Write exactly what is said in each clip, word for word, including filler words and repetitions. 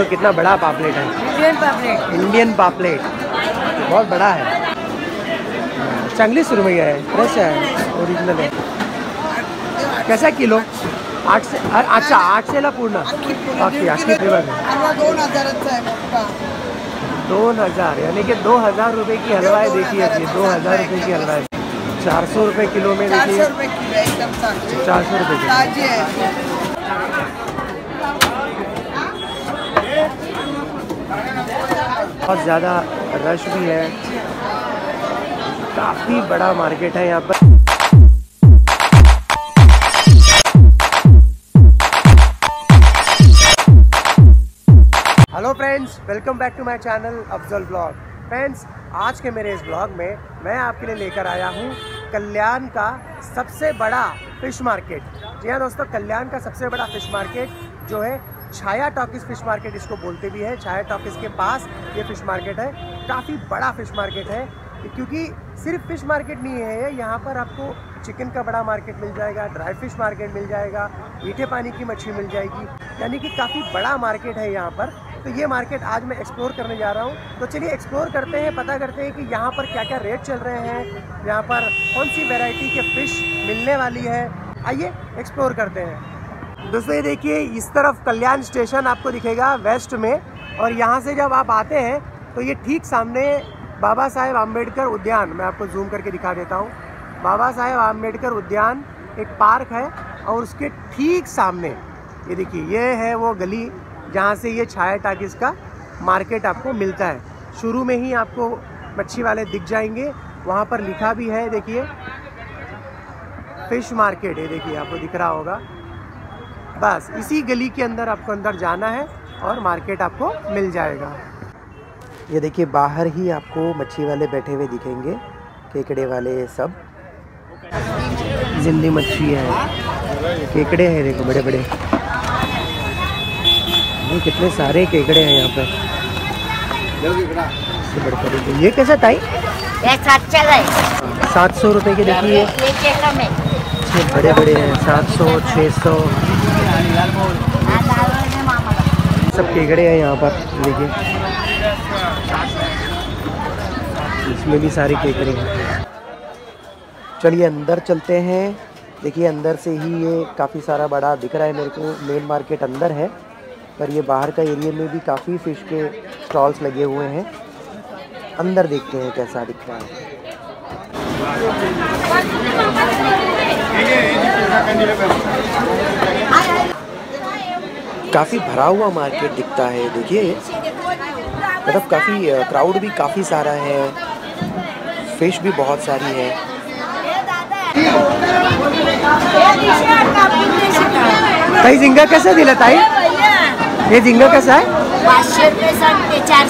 तो कितना बड़ा पापलेट है, इंडियन पापलेट, इंडियन पापलेट बहुत बड़ा है। चालीस रुपये है, फ्रेश है, ओरिजिनल है। कैसा किलो? आठ से? अच्छा, आठ से ना पूर्ण बाकी आखिरी दोन हज़ार यानी कि दो हज़ार रुपये की हलवाई देखिए, दो हज़ार रुपये की हलवाई चार सौ रुपये किलो में देखिए, चार सौ रुपये किलो। बहुत ज़्यादा रश भी है, काफ़ी बड़ा मार्केट है यहाँ पर। Hello friends, welcome back to my channel Afzal blog. Friends, आज के मेरे इस ब्लॉग में मैं आपके लिए लेकर आया हूँ कल्याण का सबसे बड़ा फ़िश मार्केट। जी हाँ दोस्तों, कल्याण का सबसे बड़ा फ़िश मार्केट जो है छाया टॉकीज़ फ़िश मार्केट इसको बोलते भी है। छाया टॉकीज़ के पास ये फ़िश मार्केट है, काफ़ी बड़ा फ़िश मार्केट है, क्योंकि सिर्फ फ़िश मार्केट नहीं है। यहाँ पर आपको चिकन का बड़ा मार्केट मिल जाएगा, ड्राई फिश मार्केट मिल जाएगा, मीठे पानी की मछली मिल जाएगी, यानी कि काफ़ी बड़ा मार्केट है यहाँ पर। तो ये मार्केट आज मैं एक्सप्लोर करने जा रहा हूँ। तो चलिए एक्सप्लोर करते हैं, पता करते हैं कि यहाँ पर क्या क्या रेट चल रहे हैं, यहाँ पर कौन सी वैरायटी के फ़िश मिलने वाली है। आइए एक्सप्लोर करते हैं। दोस्तों ये देखिए, इस तरफ कल्याण स्टेशन आपको दिखेगा वेस्ट में, और यहाँ से जब आप आते हैं तो ये ठीक सामने बाबा साहेब अम्बेडकर उद्यान, मैं आपको जूम करके दिखा देता हूँ, बाबा साहेब अम्बेडकर उद्यान एक पार्क है, और उसके ठीक सामने ये देखिए, ये है वो गली जहाँ से ये छाया टॉकीज़ का मार्केट आपको मिलता है। शुरू में ही आपको मच्छी वाले दिख जाएंगे, वहाँ पर लिखा भी है, देखिए फिश मार्केट है, देखिए आपको दिख रहा होगा। बस इसी गली के अंदर आपको अंदर जाना है और मार्केट आपको मिल जाएगा। ये देखिए बाहर ही आपको मच्छी वाले बैठे हुए दिखेंगे, केकड़े वाले, सब जिंदी मच्छी है, केकड़े हैं, देखो बड़े बड़े, ये कितने सारे केकड़े हैं यहाँ पर। ये कैसा ताई? सात सौ रुपये के देखिए, बड़े बड़े हैं, सात सौ छः सौ सब केकड़े हैं यहाँ पर। देखिए इसमें भी सारे केकड़े हैं। चलिए अंदर चलते हैं। देखिए अंदर से ही ये काफ़ी सारा बड़ा दिख रहा है मेरे को, मेन मार्केट अंदर है, पर ये बाहर का एरिया में भी काफ़ी फ़िश के स्टॉल्स लगे हुए हैं। अंदर देखते हैं कैसा दिख रहा है। काफ़ी भरा हुआ मार्केट दिखता है, देखिए मतलब काफ़ी क्राउड भी काफ़ी सारा है, फिश भी बहुत सारी है। ताई झिंगा कैसा दिला ताई? ये झींगा कैसा है? चार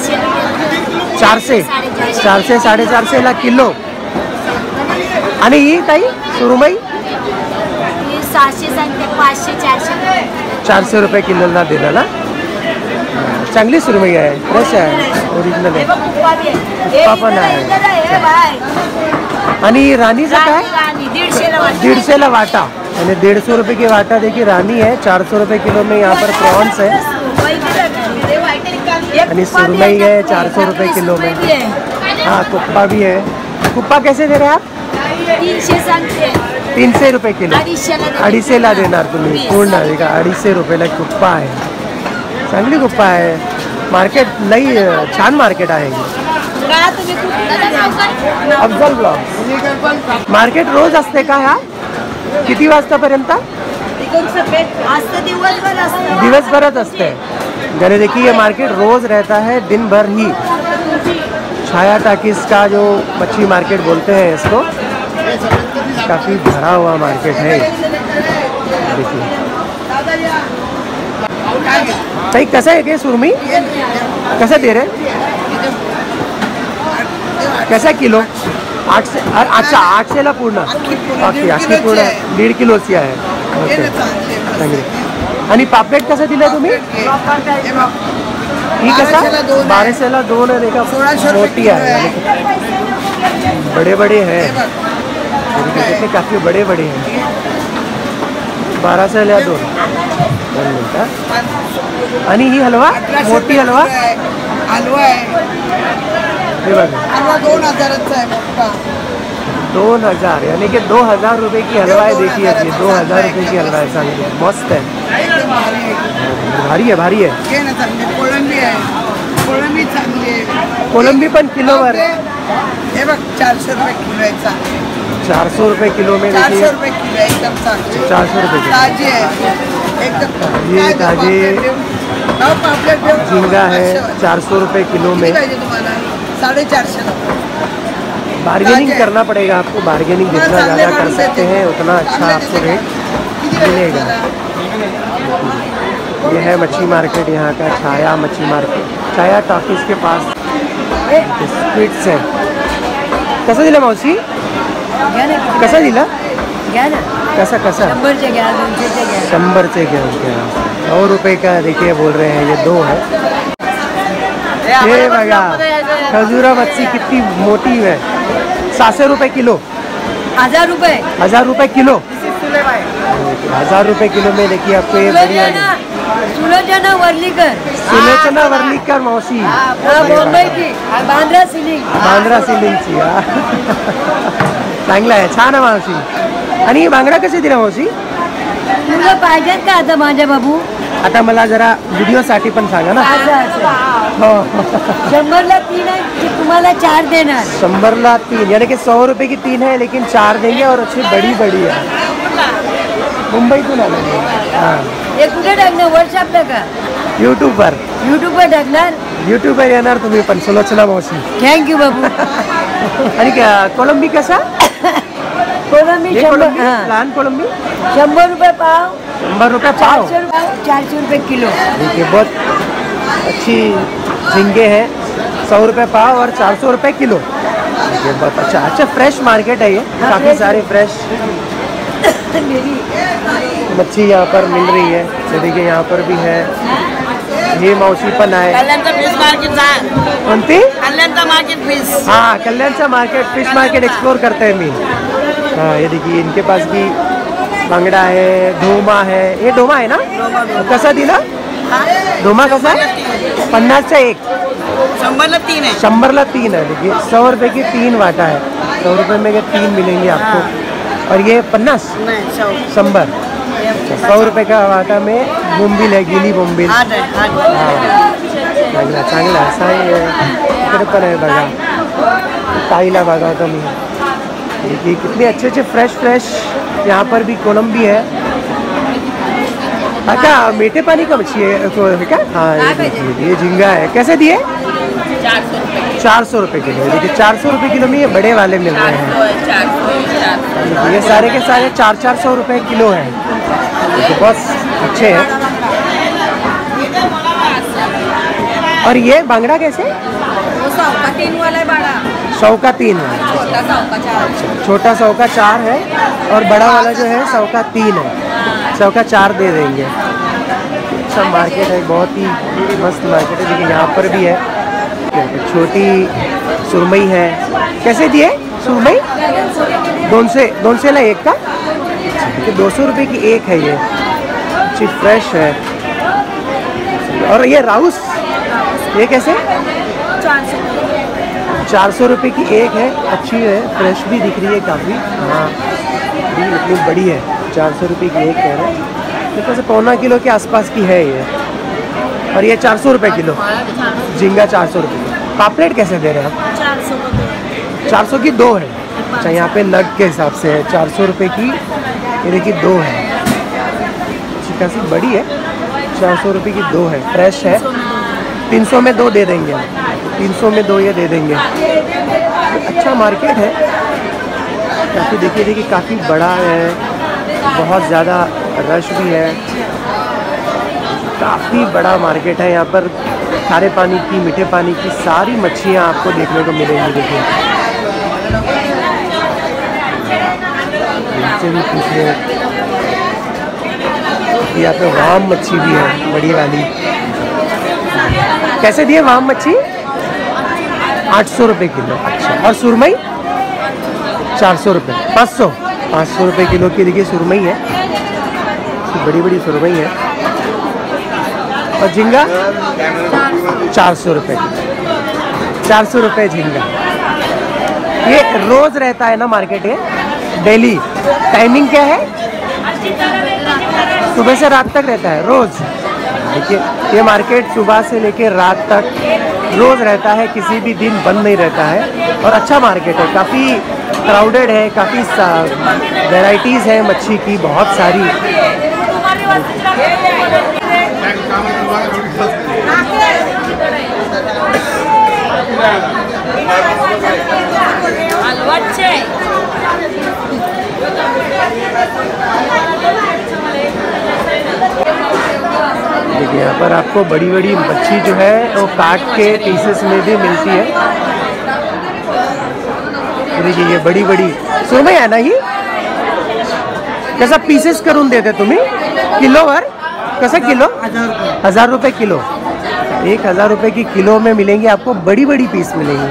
से चार से साढ़े चार से ला किलो। आणि ही ताई सुरुमई चारशे रुपये किलोला दिलेला, चांगली सुरुमई आहे, फ्रेश आहे, ओरिजिनल आहे, पापन आहे। आणि राणीचा काय? दीडशेला वाटा, यानी डेढ़ सौ रुपये की वाटा। देखिए रानी है, चार सौ रुपये किलो में यहाँ पर प्रॉन्स है, यानी सुरमई है चार सौ रुपये किलो में। हाँ कुप्पा भी है। कुप्पा कैसे दे रहे हैं आप? तीन सौ रुपये किलो, अड़ी से ला देना तुम्हें पूर्ण आएगा, अड़ी से रुपये ला कुप्पा है, चांगली कुप्पा है। मार्केट नाही छान मार्केट आहे अफजल ब्लॉग। मार्केट रोज असते का? ह्या किती वाजतापर्यंत? दिवस भरत असते। यानी देखिए ये मार्केट रोज़ रहता है दिन भर ही। छाया टॉकीज़ का जो मच्छी मार्केट बोलते हैं इसको, काफ़ी भरा हुआ मार्केट है। देखिए सही कैसा है? क्या सुरमी कैसा दे रहे? कैसा किलो? आठ से? अच्छा आठ से ला पूर्ण बाकी आठशे पूर्ण दीड किलो सी आहे। ओके, आणि पापलेट कसं दिलं तुम्ही? ही कसा? बाराशेला दोन आहे, देखा मोठी आहे, बड़े बड़े है, काफी बड़े बड़े हैं। बारा सेल या दोन दोन मिनटं. आणि ही हलवा मोठी हलवा हलवा आहे हे बघा दोन हजाराचा आहे मोठा दोन हजार यानी कि दो हजार रुपये की हलवा है. देखिए ये दो हजार रुपये की हलवा है सामने मस्त है भारी है भारी है. कोलंबी है कोलंबी चांगली है कोलंबी पण किलोवर हे बघ चारशे रुपये किलो आहे चांगली चार सौ रुपये किलो में चार सौ रुपये किलो एकदम चार सौ रुपये ताजी है एकदम ताजी झींगा है चार सौ रुपये किलो में साढ़े चार सौ. बार्गेनिंग करना पड़ेगा आपको बार्गेनिंग जितना ज़्यादा कर सकते हैं उतना अच्छा आपको रेट मिलेगा. यह है मच्छी मार्केट यहाँ का छाया मच्छी मार्केट छाया टॉकीज के पास. स्वीट्स है कैसा दिला मौसी कसा दिला घ्या ना कसा कसा शंबर से घ्या दोनशे से घ्या शंबर से घ्या सौ रुपये का. देखिए बोल रहे हैं ये दो है. ये बघा खजूरा मच्छी कितनी मोटी है सातशे रुपये किलो हजार रुपये हजार रुपये किलो हजार रुपये किलो में. देखिए आपको ये बढ़िया सुलोचना वर्लीकर सुलोचना वर्लीकर मौसी मुंबई की बांद्रा सिलिंग बांद्रा सिलिंग ची चांगला आहे छान आहे मावशी. आणि बांगडा कसे दिला मावशी तुला पाहिजेत का आता माझ्या बाबू आता मला जरा व्हिडिओसाठी पण सांगा ना. हो शंभर ला तीन आहे की तुम्हाला चार देणार शंभर ला तीन यानी कि सौ रुपये की तीन है लेकिन चार देंगे और अच्छी बड़ी बड़ी है मुंबईतून आले हे कुठे टाकणार व्हॉट्सअपला का यूट्यूब पर यूट्यूब पर टाकणार यूट्यूब पर येणार तुम्ही पण सुलोचना मावशी थँक्यू बाबू. आणि कोलंबी कसा कोलंबी लहान कोलंबी शंबर रुपये पाव शंबर रुपये पाव चार सौ रुपये किलो. देखिए बहुत अच्छी झींगे हैं सौ रुपये पाव और चार सौ रुपये किलो. देखिए बहुत अच्छा अच्छा फ्रेश मार्केट है ये काफ़ी सारे फ्रेश मच्छी यहाँ पर मिल रही है. तो देखिए यहाँ पर भी है ये मौसी पन है हाँ कल्याण सा मार्केट फिश मार्केट एक्सप्लोर करते हैं मी. हाँ ये देखिए इनके पास भी बांगड़ा है ढोमा है ये ढोमा है ना कसा दिला ढोमा कसा पन्नास से एक शंबरला तीन है शंबरला तीन है. देखिए सौ रुपये की तीन वाटा है सौ रुपये में तीन मिलेंगे आपको. और ये पन्नास शंबर सौ रुपये का वाटा में बोंबिल है गिली बोंबिल चांगला चांगला असा इकडे पण आहे बघा ताईला बघा तुम्ही. देखिए कितने अच्छे अच्छे फ्रेश फ्रेश यहाँ पर भी कोलंबी है. अच्छा मीठे पानी का मछली है क्या हाँ ये झींगा है कैसे दिए चार सौ रुपये किलो. देखिए चार सौ रुपये किलो में ये बड़े वाले मिल रहे हैं ये सारे के सारे चार चार सौ रुपये किलो हैं. बहुत अच्छे हैं. और ये बांगड़ा कैसे तीन वाला बाड़ा सौ का तीन है छोटा सौ का चार है और बड़ा वाला जो है सौ का तीन है सौ का चार दे देंगे. अच्छा मार्केट है बहुत ही मस्त मार्केट है. देखिए यहाँ पर भी है छोटी सुरमई है कैसे दिए सुरमई दोन से दोन से ला एक का दो सौ रुपये की एक है ये अच्छी फ्रेश है. और ये राउस ये कैसे चार सौ रुपये की एक है अच्छी है फ्रेश भी दिख रही है काफ़ी हाँ इतनी बड़ी है चार सौ रुपये की एक है मेरे से पौना किलो के आसपास की है ये. और ये चार सौ रुपये किलो झींगा चार सौ रुपये पापलेट कैसे दे रहे हैं आप चार सौ की दो है. अच्छा यहाँ पे नग के हिसाब से है चार सौ रुपये की यानी कि दो है अच्छी खासी बड़ी है चार सौ रुपये की दो है फ्रेश है तीन सौ में दो दे देंगे तीन सौ में दो ये दे देंगे. अच्छा मार्केट है काफ़ी देखिए देखिए काफ़ी बड़ा है बहुत ज़्यादा रश भी है काफ़ी बड़ा मार्केट है. यहाँ पर खारे पानी की मीठे पानी की सारी मच्छियाँ आपको देखने को मिलेंगी. देखिए इनसे भी पूछ रहे यहाँ पे वाम मच्छी भी है बड़ी वाली कैसे दिए वाम मच्छी आठ सौ रुपये किलो. अच्छा और सुरमई चार सौ रुपये पाँच सौ पाँच सौ रुपये किलो की देखिए सुरमई है की बड़ी बड़ी सुरमई है। और झींगा चार सौ रुपये चार सौ रुपये झींगा। ये रोज़ रहता है ना मार्केट, ये डेली टाइमिंग क्या है, सुबह से रात तक रहता है रोज़। देखिए ये मार्केट सुबह से लेकर रात तक रोज़ रहता है, किसी भी दिन बंद नहीं रहता है। और अच्छा मार्केट है, काफ़ी क्राउडेड है, काफ़ी वेराइटीज़ है मच्छी की बहुत सारी। देखिए यहाँ पर आपको बड़ी बड़ी मच्छी जो है वो काट के पीसेस में भी मिलती है। देखिए ये बड़ी बड़ी सुरमई है ना, ही कैसा पीसेस करून देते तुम्हें किलो वर, कैसा किलो हजार रुपये किलो, एक हज़ार रुपये की किलो में मिलेंगी आपको, बड़ी बड़ी पीस मिलेंगी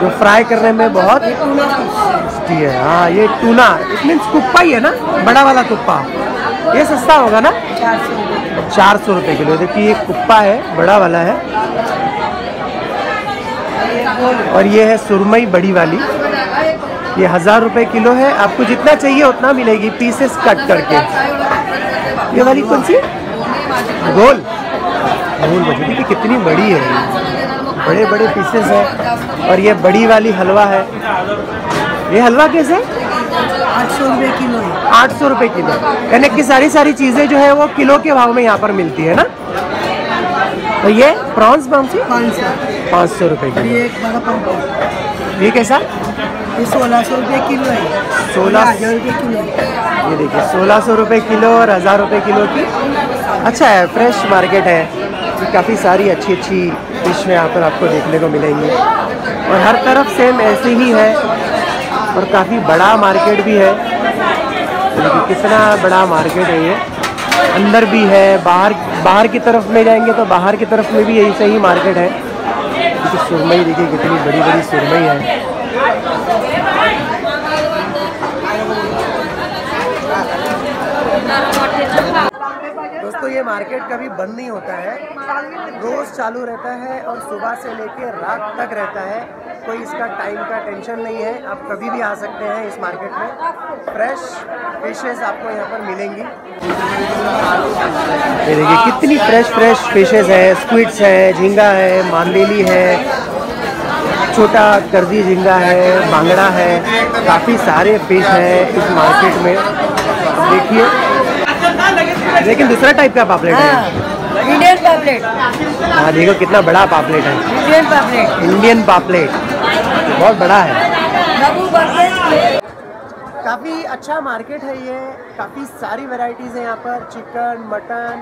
जो फ्राई करने में बहुत टेस्टी है। हाँ ये टूना, इट मीन्स कुप्पा ही है ना, बड़ा वाला कुप्पा। ये सस्ता होगा ना, चार सौ रुपये किलो। देखिए ये कुप्पा है, बड़ा वाला है। और ये है सुरमई बड़ी वाली, ये हज़ार रुपये किलो है, आपको जितना चाहिए उतना मिलेगी पीसेस कट करके। ये वाली कौन सी गोल मूल मछली की, कितनी बड़ी है, बड़े बड़े पीसेस हैं। और ये बड़ी वाली हलवा है, ये हलवा कैसे आठ सौ रुपये किलो है, आठ सौ रुपये किलो। यानी कि सारी सारी चीज़ें जो है वो किलो के भाव में यहाँ पर मिलती है ना। तो ये प्रॉन्स पाँच सौ पाँच सौ रुपये किलो। ये कैसा, ये सोलह सौ रुपये किलो है, सोलह हज़ार रुपये किलो। ये देखिए सोलह सौ रुपये किलो और हज़ार रुपये किलो की। अच्छा है, फ्रेश मार्केट है, काफ़ी सारी अच्छी अच्छी डिश में यहाँ पर आपको देखने को मिलेंगी। और हर तरफ सेम ऐसे ही है, और काफ़ी बड़ा मार्केट भी है। तो कितना बड़ा मार्केट है ये, अंदर भी है, बाहर बाहर की तरफ में जाएंगे तो बाहर की तरफ में भी ऐसे ही मार्केट है। तो सुरमई देखिए कितनी बड़ी बड़ी सुरमई है। दोस्तों ये मार्केट कभी बंद नहीं होता है, रोज़ चालू रहता है और सुबह से लेकर रात तक रहता है। कोई इसका टाइम का टेंशन नहीं है, आप कभी भी आ सकते हैं इस मार्केट में। फ्रेश फिशेस आपको यहाँ पर मिलेंगी। ये देखिए कितनी फ्रेश फ्रेश फिशेस है, स्क्विड्स है, झींगा है, मांदेली है, छोटा करदी झींगा है, बांगड़ा है, काफ़ी सारे फिश हैं इस मार्केट में। देखिए लेकिन दूसरा टाइप का पापलेट है, इंडियन पापलेट। हाँ देखो कितना बड़ा पापलेट है, इंडियन पापलेट इंडियन पापलेट बहुत बड़ा है। काफ़ी अच्छा मार्केट है ये, काफ़ी सारी वैरायटीज़ हैं यहाँ पर, चिकन मटन,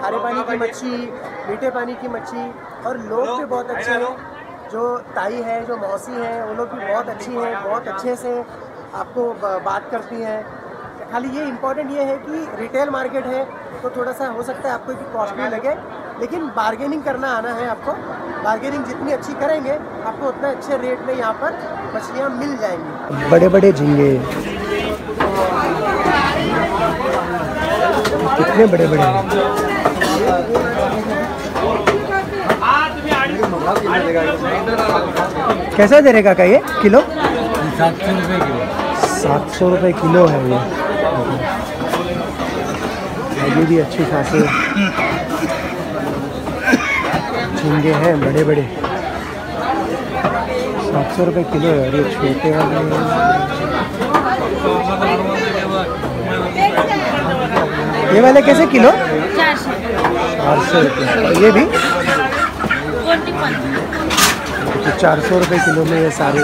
खारे पानी की मच्छी, मीठे पानी की मच्छी। और लोग भी बहुत अच्छे हैं, जो ताई है, जो मौसी हैं, वो लोग भी बहुत अच्छी हैं, बहुत अच्छे से आपको बात करती हैं। खाली ये इम्पोर्टेंट ये है कि रिटेल मार्केट है तो थोड़ा सा हो सकता है आपको कॉस्टली लगे, लेकिन बार्गेनिंग करना आना है आपको। बार्गेनिंग जितनी अच्छी करेंगे आपको उतना अच्छे रेट में यहाँ पर मछलियाँ मिल जाएंगी। बड़े बड़े झींगे कितने बड़े बड़े हैं। कैसा दे रहेगा का ये किलो? सात सौ रुपये किलो, सात सौ रुपये किलो है ये। ये भी अच्छी खासी झींगे हैं बड़े बड़े, सात सौ रुपये किलो है। और ये छोटे वाले ये वाले कैसे किलो? चार सौ रुपये। ये भी तो चार सौ रुपये किलो में ये सारे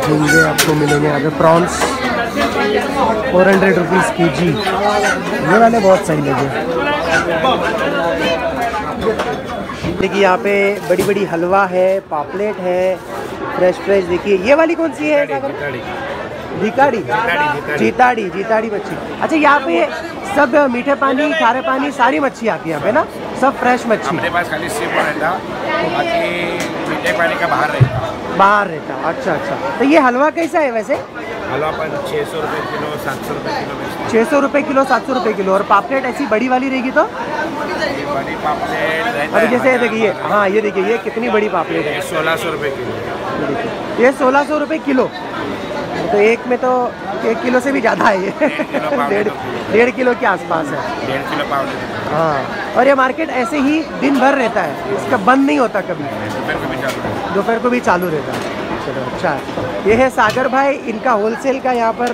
झींगे आपको मिलेंगे। आगे प्रॉन्स फोर हंड्रेड रुपीज़ के जी, ये वाले बहुत सही लगे। देखिए यहाँ पे बड़ी बड़ी हलवा है, पापलेट है, फ्रेश फ्रेश। देखिए ये वाली कौन सी है? जीताड़ी जीताड़ी जीताड़ी मच्छी। अच्छा यहाँ पे सब मीठे पानी, खारे पानी सारी मच्छी आती है यहाँ पे ना, सब फ्रेश मच्छी। हमारे पास खाली सी फूड रहता, बाकी मीठे पानी का बाहर रहता, बाहर रहता। अच्छा अच्छा, तो ये हलवा कैसा है वैसे? हलापन छः सौ रुपये किलो, सात सौ रुपये किलो, छः सौ रुपये किलो, सात सौ रुपये किलो। और पापलेट ऐसी बड़ी वाली रहेगी तो बड़ी पापलेट अभी जैसे देखिए, हाँ ये देखिए, ये कितनी बड़ी पापलेट है, सोलह सौ रुपये किलो। ये सोलह सौ रुपये किलो, तो एक में तो एक किलो से भी ज़्यादा है ये, डेढ़ डेढ़ किलो के आसपास है, डेढ़ किलो पावलेट। हाँ, और ये मार्केट ऐसे ही दिन भर रहता है, इसका बंद नहीं होता कभी, दोपहर को भी चालू रहता है। चलो अच्छा, ये है सागर भाई, इनका होलसेल का यहाँ पर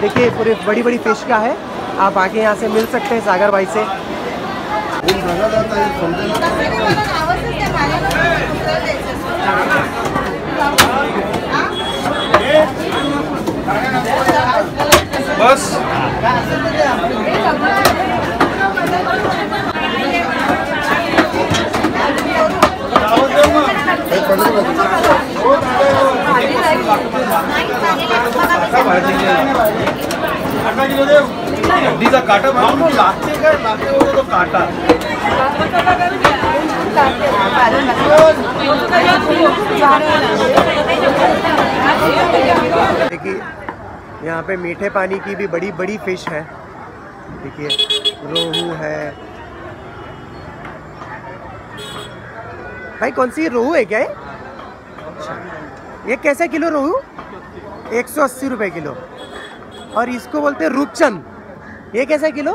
देखिए पूरे बड़ी बड़ी फिश का है, आप आके यहाँ से मिल सकते हैं सागर भाई से। बस हड्डीचा काटा म्हणून लागते का लागते होतो तो काटा देखिए यहाँ पे मीठे पानी की भी बड़ी बड़ी फिश है, देखिए रोहू है। भाई कौन सी रोहू है क्या है? ये कैसे किलो रोहू? एक सौ अस्सी रुपये किलो। और इसको बोलते हैं रूपचंद, ये कैसे किलो?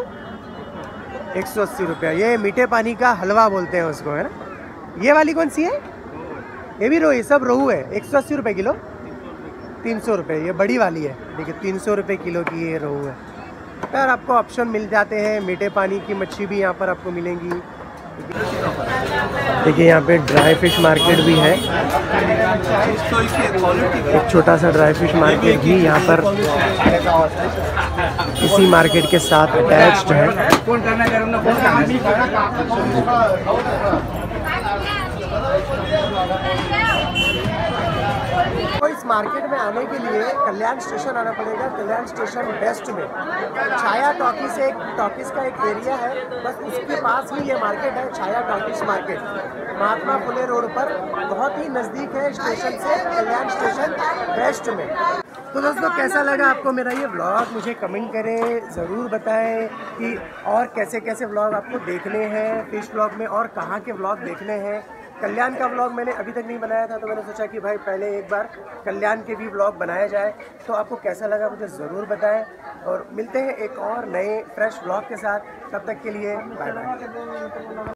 एक सौ अस्सी रुपये। ये मीठे पानी का हलवा बोलते हैं उसको, है ना। ये वाली कौन सी है? ये भी रोहू, सब रोहू है। एक सौ अस्सी रुपये किलो, तीन सौ रुपये। ये बड़ी वाली है, देखिए तीन सौ रुपये किलो की ये रोहू है। यार आपको ऑप्शन मिल जाते हैं, मीठे पानी की मच्छी भी यहाँ पर आपको मिलेंगी। देखिए यहाँ पे ड्राई फिश मार्केट भी है, एक छोटा सा ड्राई फिश मार्केट भी यहाँ पर इसी मार्केट के साथ अटैच्ड है। तो इस मार्केट में आने के लिए कल्याण स्टेशन आना पड़ेगा। कल्याण स्टेशन वेस्ट में छाया टॉकीज, एक टॉकीज का एक एरिया है, बस उसके पास ही ये मार्केट है, Chhaya talkies market, Mahatma Phule road पर, बहुत ही नज़दीक है स्टेशन से, कल्याण स्टेशन वेस्ट में। तो दोस्तों कैसा लगा आपको मेरा ये व्लॉग, मुझे कमेंट करें, ज़रूर बताएं कि और कैसे कैसे व्लॉग आपको देखने हैं फिश व्लॉग में, और कहाँ के व्लॉग देखने हैं। कल्याण का व्लॉग मैंने अभी तक नहीं बनाया था, तो मैंने सोचा कि भाई पहले एक बार कल्याण के भी व्लॉग बनाया जाए। तो आपको कैसा लगा मुझे ज़रूर बताएं, और मिलते हैं एक और नए फ्रेश व्लॉग के साथ। तब तक के लिए बाय बाय।